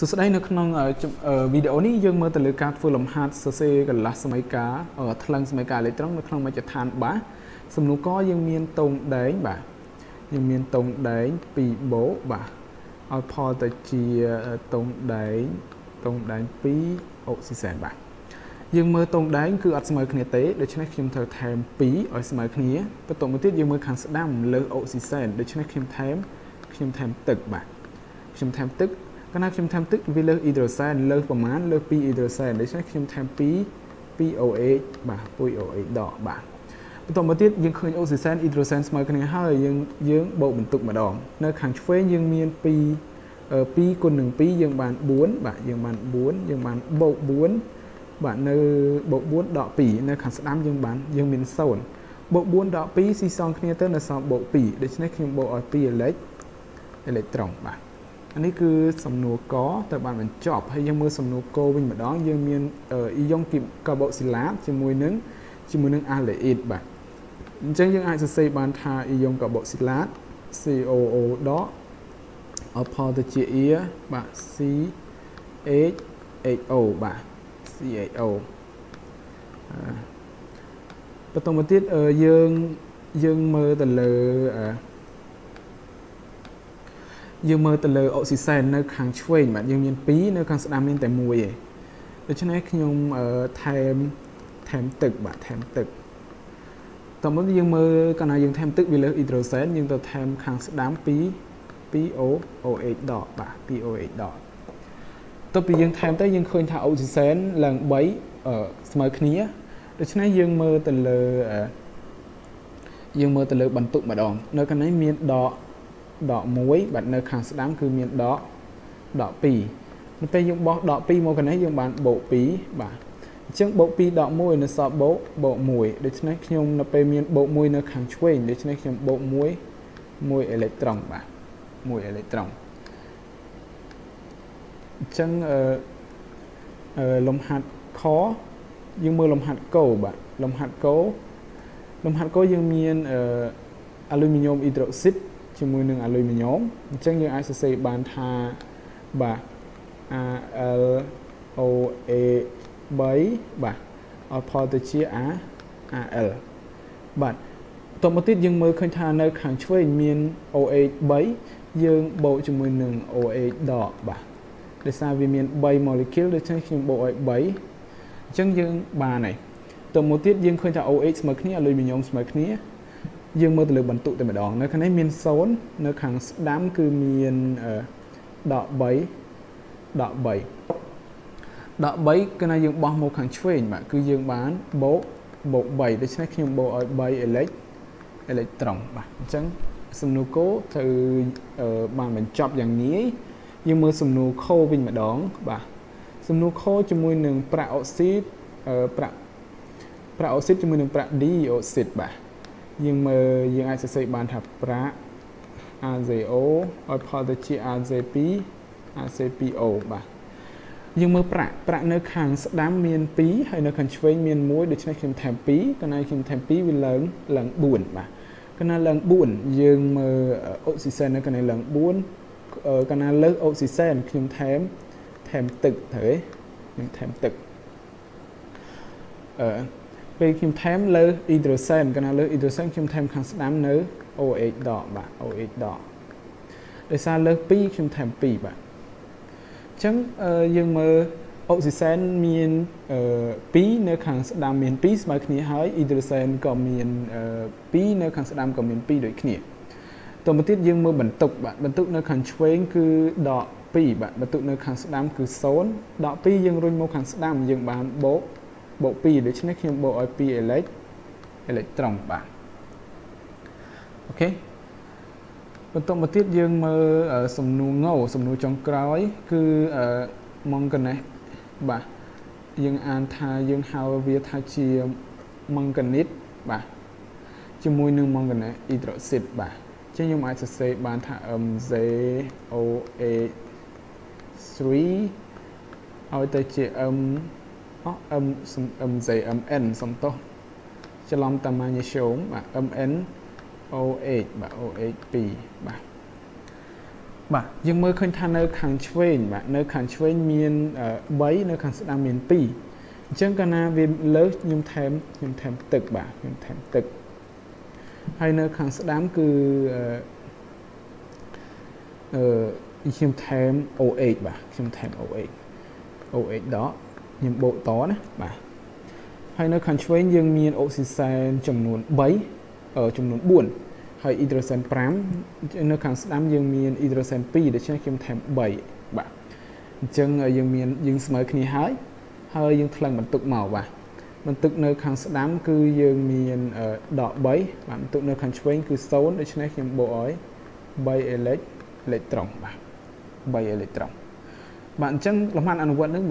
สุดท้ายนักน้องวิดีโอนี้ยังมาแต่เลือกการฝึกลมหายใจเซ่กันละสมัยกาทลังสมัยกาเลยต้องนักน้องมาจะทานบ้าสมนุก็ยังมีนตรงเด้งบ่ายังมีนตรงเด้งปีโบบ่าเอาพอแต่เชียตรงเด้งปีโอซิเซนบ่ายังมือตรงเด้งคืออัดสมัยขณะเตะโดยใช้ครีมเทอร์แทมปีอัดสมัยขณะประตูมือที่ยังมือขันสดั้มเลือกโอซิเซนโดยใช้ครีมแทมตึกบ่าครีมแทมตึกก็น่าคิมแทมตึกวิเลอร์อิดรอเซนเลอร์ประมาณเลอร์ปีอิดรอเซนได้ใช้คิมแทมปีปีโอเอบ่าปุยโอเอดอกบ่าตอนมาติดยังเคยโอซิเซนอิดรอเซนสมัยกันยังห้ายังโบกบรรทุกมาดองในขังช่วยยังมีปีปีคนหนึ่งปียังบานบ้วนบ่ายังบานบ้วนยังบานโบกบ้วนบ่าในโบกบ้วนดอกปีในขังสตาร์ยังบานยังมีโซนโบกบ้วนดอกปีซีซองคิมเตอร์ในสองโบกปีได้ใช้คิมโบออยปีเล็กตรงบ่าอันนี้คือสำนวนก็แต่บางมันจบให้ยังมือสำนวนโกวิ่งแบบนั้นยังมีอียองกิบกระบอกศิลาจะมวยนึงอาเลอิดแบบจังยังไอจะใส่บานทาอียองกระบอกศิลา C O O ดอเอาพอจะเจียแบบ C H H O แบบ C H O ประตูมาติดยังมือแต่เลยยังมือตะเลอออกซิเซนในขังช่วยแบบยังมีปีในขังสตาร์มีแต่มวยดังฉะนั้นขยมแถมตึกแบบแถมตึกต่อมายังมือขณะยังแถมตึกวิเลออิโดรเซนยังต่อแถมขังสตาร์ปีโอโอเอดอกแบบปีโอเอดอกต่อไปยังแถมแต่ยังเคยถ่ายออกซิเซนหลังใบสมัยนี้ดังฉะนั้นยังมือตะเลอบรรทุกมาดองในขณะมีดอกมวยแบบในขังสตางคือมีดอกปีมันเป็นยังบอกดอกปีโมกันให้ยังบานโบปีบ่าเช่นโบปีดอกมวยในสอบโบมวยเดี๋ยวฉันขยมเราไปมีโบมวยในขังช่วยเดี๋ยวฉันขยมโบมวยอิเล็กตรอนบ่ามวยอิเล็กตรอนเช่นลมหัดคอยังมือลมหัดโก้บ่าลมหัดโก้ยังมีอลูมิเนียมอิดรอซิดจมูกหนึ่งอลูมิเนียมจังยังไอซ์เซบานทาบ่า L O A ใบบ่าเอาพอตัวเชีย R L บัดต่อมาติดยังมือคันทาในขังช่วยมีน O A ใบยังโบจมูกหนึ่ง O A ดอกบ่าเดี๋ยวสาวมีนใบโมเลกุลเดี๋ยวใช้คิมโบใบจังยังบาไหนต่อมาติดยังคันทา O H สมัยนี้อลูมิเนียมสมัยนี้ยังมือตะลึงบรรทุกแต่แบบดองในขณะมีนโซนในขังดั้มคือมีนดอกใบก็ในยังบอกโมขังช่วยแบบคือยังบ้านโบใบได้ใช้คิมโบใบอิเล็กตรอนแบบจังสมนุโกเธอบางเหมือนจับอย่างนี้ยังมือสมนุโควิ่งแบบดองแบบสมนุโคจมูกหนึ่งประออกซิดจมูกหนึ่งประดีออกซิดแบบยังมือยังไอซ์เซบานทับพระ R Z O อพอตจี R Z P R Z P O บ่ายังมือประเนื้อขังสตาร์เมียนปีให้เนื้อขังช่วยเมียนมวยเดี๋ยวใช้เข็มแถมปีก็ในเข็มแถมปีวิลเลงบุญบ่าก็ในหลังบุญยังมือออกซิเจนก็ในหลังบุญก็ในเลิกออกซิเจนเข็มแถมตึกเถอะเข็มแถมตึกเป็นคิมแทมเลยอิดรอเซนกันนะเลยอิดรอเซนคิมแทมขังสตาร์เนื้อ OH ดอกบ่า OH ดอกโดยสารเลยปีคิมแทมปีบ่าจังยังมือออกซิเจนมีนปีเนื้อขังสตาร์มีนปีสมัยนี้หายอิดรอเซนก็มีนปีเนื้อขังสตาร์ก็มีนปีโดยขี้ตัวมาติดยังมือบรรทุกบ่าบรรทุกเนื้อขังช่วยคือดอกปีบ่าบรรทุกเนื้อขังสตาร์คือโซนดอกปียังรุ่นโมขังสตาร์ยังบานโบbộ pi để cho nó khi bộ IP electron bạn ok còn tổng một tiết dương mơ ở sầm nụ ngầu sầm nụ trong cõi cứ mong cần này bà dương an tha dương hào việt tha chia mong cần nít bà chưa môi nương mong cần này hydroxit bà chứ nhưng mà sẽ bán thả dê o e 3 ở tới chia dày n xong to cho lòng tầm mà như xuống và n o 8 và o 8 p Bà, nhưng mơ khuyên thang nơ kháng chuyên, bà, nơ kháng chuyên miền bấy, nơ kháng sẵn miền bì. Chẳng cả nà vì lớp nhưng thêm tực bà, nhưng thêm tực. Hay nơ kháng sẵn cứ nhưng thêm O8 bà, nhưng thêm O8. O8 đó, nhưng bộ tó nè, bà. Hay nơ kháng chuyên nhưng miền oxygen chồng nguồn bấy, ở chồng nguồn buồn. Hay hydrogen 5 nơi kháng sẵn dương miền hydrogen 2 để cho chúng thêm 7 bạn chân dương miền dương mới khi hái hơi dương lần mình tục màu và mình tục nơi kháng sẵn cứ dương miền đỏ bấy bạn tụ nơi kháng chuyên cứ xấu để cho chúng bộ ấy 7 electron bạn 7 electron bạn chân làm ăn ăn quận nước